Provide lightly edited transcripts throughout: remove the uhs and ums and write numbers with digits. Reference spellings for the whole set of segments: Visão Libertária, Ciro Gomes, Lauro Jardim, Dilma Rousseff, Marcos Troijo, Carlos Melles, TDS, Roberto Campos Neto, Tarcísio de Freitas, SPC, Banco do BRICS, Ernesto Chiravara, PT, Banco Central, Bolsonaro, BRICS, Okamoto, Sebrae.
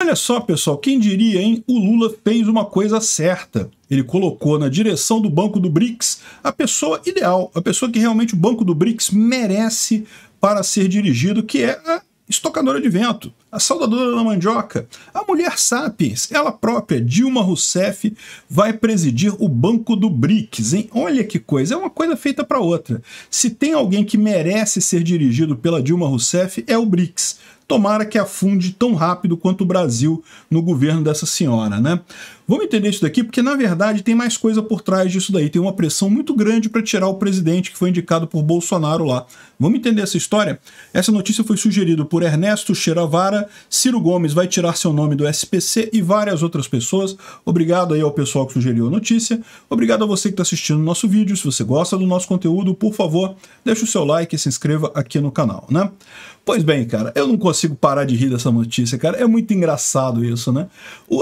Olha só, pessoal, quem diria, hein? O Lula fez uma coisa certa. Ele colocou na direção do Banco do BRICS a pessoa ideal, a pessoa que realmente o Banco do BRICS merece para ser dirigido, que é a estocadora de vento, a saudadora da mandioca, a mulher sapiens, ela própria, Dilma Rousseff, vai presidir o Banco do BRICS, hein? Olha que coisa, é uma coisa feita para outra. Se tem alguém que merece ser dirigido pela Dilma Rousseff, é o BRICS. Tomara que afunde tão rápido quanto o Brasil no governo dessa senhora, né? Vamos entender isso daqui, porque na verdade tem mais coisa por trás disso daí. Tem uma pressão muito grande para tirar o presidente que foi indicado por Bolsonaro lá. Vamos entender essa história? Essa notícia foi sugerida por Ernesto Chiravara. Ciro Gomes vai tirar seu nome do SPC e várias outras pessoas. Obrigado aí ao pessoal que sugeriu a notícia. Obrigado a você que está assistindo o nosso vídeo. Se você gosta do nosso conteúdo, por favor, deixa o seu like e se inscreva aqui no canal, né? Pois bem, cara, eu não consigo parar de rir dessa notícia, cara. É muito engraçado isso, né?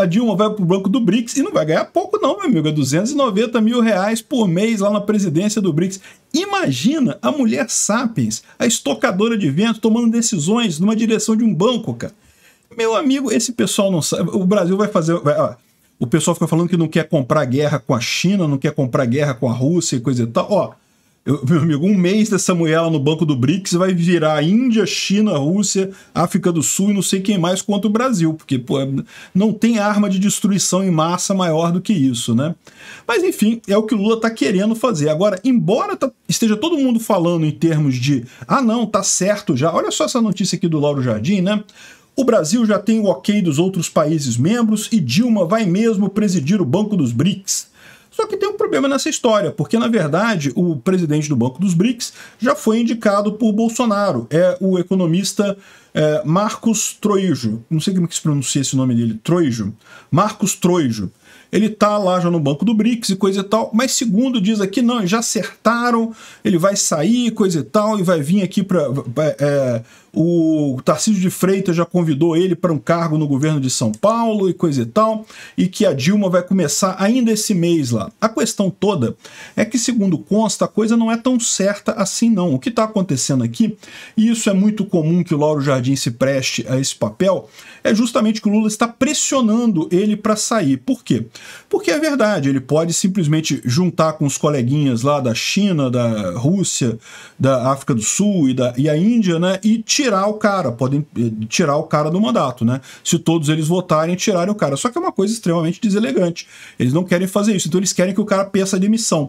A Dilma vai pro Banco do BRICS e não vai ganhar pouco não, meu amigo. É 290 mil reais por mês lá na presidência do BRICS. Imagina a mulher sapiens, a estocadora de vento, tomando decisões numa direção de um banco, cara. Meu amigo, esse pessoal não sabe. O Brasil vai fazer... O pessoal fica falando que não quer comprar guerra com a China, não quer comprar guerra com a Rússia e coisa e tal. Ó... meu amigo, um mês dessa mulher lá no Banco do BRICS vai virar Índia, China, Rússia, África do Sul e não sei quem mais contra o Brasil, porque pô, não tem arma de destruição em massa maior do que isso, né? Mas enfim, é o que o Lula tá querendo fazer. Agora, embora esteja todo mundo falando em termos de ah não, tá certo já, olha só essa notícia aqui do Lauro Jardim, né? O Brasil já tem o ok dos outros países membros e Dilma vai mesmo presidir o Banco dos BRICS. Só que tem um problema nessa história, porque, na verdade, o presidente do Banco dos BRICS já foi indicado por Bolsonaro. É o economista Marcos Troijo. Não sei como que se pronuncia esse nome dele. Troijo. Marcos Troijo. Ele tá lá já no Banco do BRICS e coisa e tal, mas segundo diz aqui, não, já acertaram, ele vai sair, coisa e tal, e vai vir aqui para... o Tarcísio de Freitas já convidou ele para um cargo no governo de São Paulo e coisa e tal, e que a Dilma vai começar ainda esse mês lá. A questão toda é que, segundo consta, a coisa não é tão certa assim não. O que está acontecendo aqui, e isso é muito comum que o Lauro Jardim se preste a esse papel, é justamente que o Lula está pressionando ele para sair. Por quê? Porque é verdade, ele pode simplesmente juntar com os coleguinhas lá da China, da Rússia, da África do Sul e a Índia, né, e tirar o cara, podem tirar o cara do mandato, né, se todos eles votarem e tirarem o cara, só que é uma coisa extremamente deselegante, eles não querem fazer isso, então eles querem que o cara peça demissão.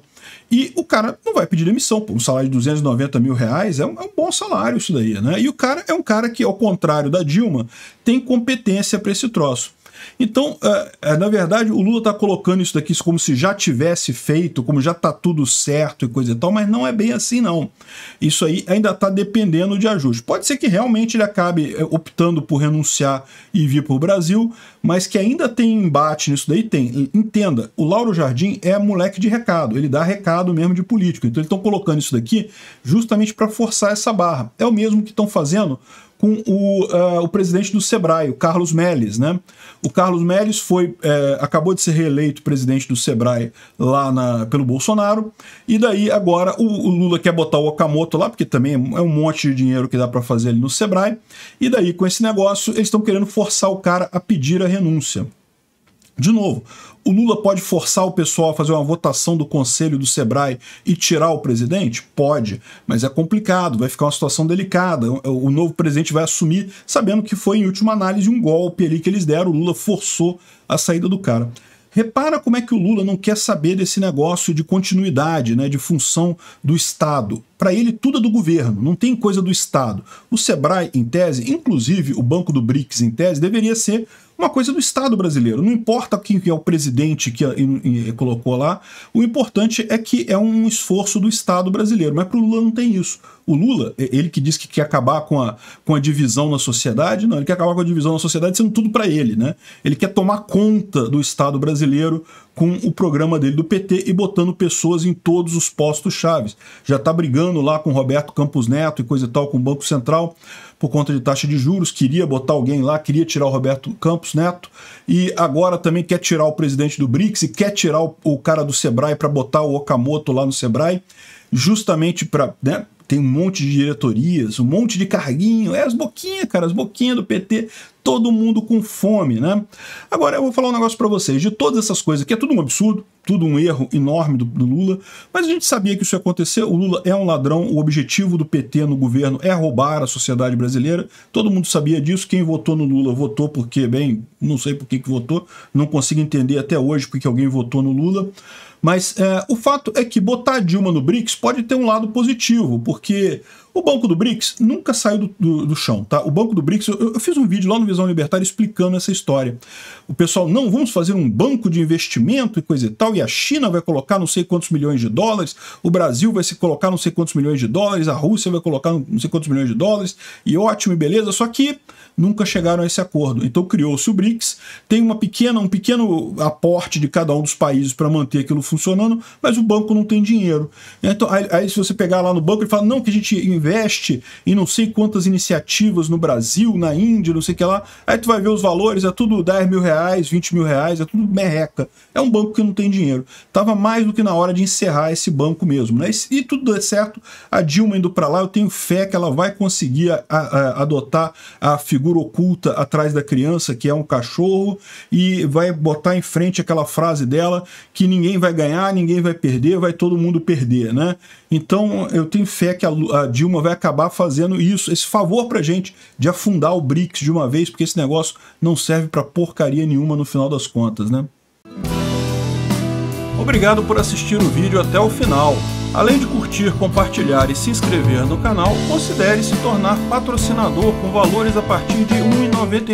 E o cara não vai pedir demissão, pô, um salário de 290 mil reais é um bom salário isso daí, né, e o cara é um cara que, ao contrário da Dilma, tem competência para esse troço. Então, na verdade, o Lula está colocando isso daqui como se já tivesse feito, como já está tudo certo e coisa e tal, mas não é bem assim, não. Isso aí ainda está dependendo de ajuste. Pode ser que realmente ele acabe optando por renunciar e vir para o Brasil, mas que ainda tem embate nisso daí, tem. Entenda, o Lauro Jardim é moleque de recado, ele dá recado mesmo de político. Então, eles estão colocando isso daqui justamente para forçar essa barra. É o mesmo que estão fazendo com o presidente do Sebrae, o Carlos Melles, né? O Carlos Melles acabou de ser reeleito presidente do Sebrae lá pelo Bolsonaro, e daí agora o Lula quer botar o Okamoto lá, porque também é um monte de dinheiro que dá para fazer ali no Sebrae, e daí com esse negócio eles estão querendo forçar o cara a pedir a renúncia. De novo, o Lula pode forçar o pessoal a fazer uma votação do Conselho do Sebrae e tirar o presidente? Pode, mas é complicado, vai ficar uma situação delicada. O novo presidente vai assumir sabendo que foi, em última análise, um golpe ali que eles deram. O Lula forçou a saída do cara. Repara como é que o Lula não quer saber desse negócio de continuidade, né, de função do Estado. Para ele, tudo é do governo, não tem coisa do Estado. O Sebrae, em tese, inclusive o Banco do BRICS, em tese, deveria ser uma coisa do Estado brasileiro. Não importa quem é o presidente que colocou lá, o importante é que é um esforço do Estado brasileiro. Mas para o Lula não tem isso. O Lula, ele que diz que quer acabar com a divisão na sociedade, não, ele quer acabar com a divisão na sociedade sendo tudo para ele, né? Ele quer tomar conta do Estado brasileiro com o programa dele do PT e botando pessoas em todos os postos-chave. Já está brigando lá com Roberto Campos Neto e coisa e tal, com o Banco Central, por conta de taxa de juros, queria botar alguém lá, queria tirar o Roberto Campos Neto, e agora também quer tirar o presidente do BRICS e quer tirar o cara do Sebrae para botar o Okamoto lá no Sebrae, justamente para... né? Tem um monte de diretorias, um monte de carguinho, as boquinhas, cara, as boquinhas do PT, todo mundo com fome, né? Agora, eu vou falar um negócio para vocês. De todas essas coisas, que é tudo um absurdo, tudo um erro enorme do Lula, mas a gente sabia que isso ia acontecer. O Lula é um ladrão, o objetivo do PT no governo é roubar a sociedade brasileira, todo mundo sabia disso. Quem votou no Lula votou porque, bem, não sei por que votou, não consigo entender até hoje porque alguém votou no Lula. Mas o fato é que botar a Dilma no BRICS pode ter um lado positivo, porque o Banco do BRICS nunca saiu do chão, tá? O Banco do BRICS, eu fiz um vídeo lá no Visão Libertária explicando essa história. O pessoal, não, vamos fazer um banco de investimento e coisa e tal, e a China vai colocar não sei quantos milhões de dólares, o Brasil vai se colocar não sei quantos milhões de dólares, a Rússia vai colocar não sei quantos milhões de dólares, e ótimo e beleza, só que nunca chegaram a esse acordo. Então criou-se o BRICS, tem um pequeno aporte de cada um dos países para manter aquilo funcionando, mas o banco não tem dinheiro. Então, aí se você pegar lá no banco, ele fala, não, que a gente investe em não sei quantas iniciativas no Brasil, na Índia, não sei o que lá, aí tu vai ver os valores, é tudo 10 mil reais, 20 mil reais, é tudo merreca. É um banco que não tem dinheiro. Tava mais do que na hora de encerrar esse banco mesmo, né? E tudo é certo, a Dilma indo para lá, eu tenho fé que ela vai conseguir adotar a figura oculta atrás da criança, que é um cachorro, e vai botar em frente aquela frase dela que ninguém vai ganhar, ninguém vai perder, vai todo mundo perder, né? Então eu tenho fé que a Dilma vai acabar fazendo isso, esse favor pra gente de afundar o BRICS de uma vez, porque esse negócio não serve pra porcaria nenhuma no final das contas, né? Obrigado por assistir o vídeo até o final. Além de curtir, compartilhar e se inscrever no canal, considere se tornar patrocinador com valores a partir de R$ 1,99.